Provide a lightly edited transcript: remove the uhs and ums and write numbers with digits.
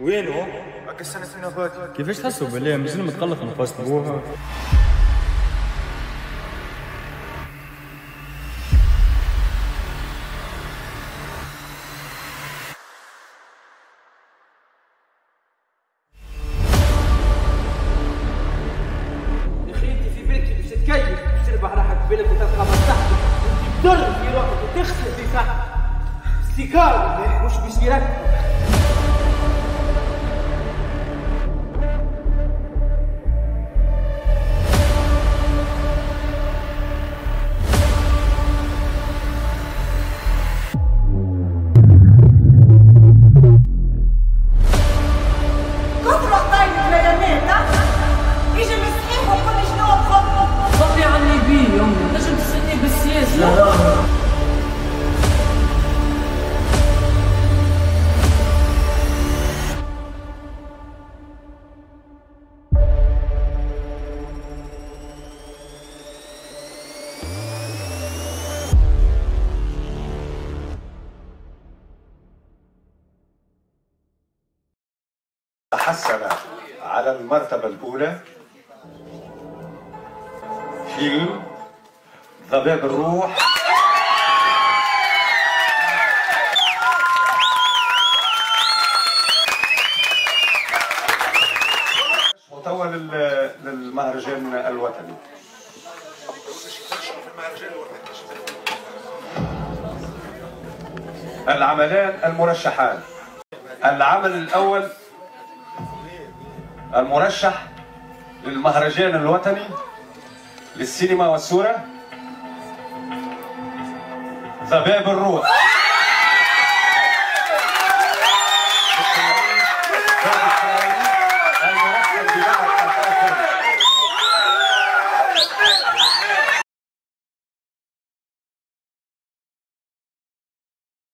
وينو؟ كسنة فينا فاتي. كيفاش تحسوا بالله مازال متقلق من فاس بوها؟ يا أخي أنت في بالك باش تتكيف باش تربح راحك بالك وتلقى مصلحتك، أنت تضر في روحك وتخسر في صحتك. السيكار مش بيصيرك. حصل على المرتبة الأولى فيلم ضباب الروح. وتوا للمهرجان الوطني. العملان المرشحان. العمل الأول المرشح للمهرجان الوطني للسينما والصورة ذباب الروح.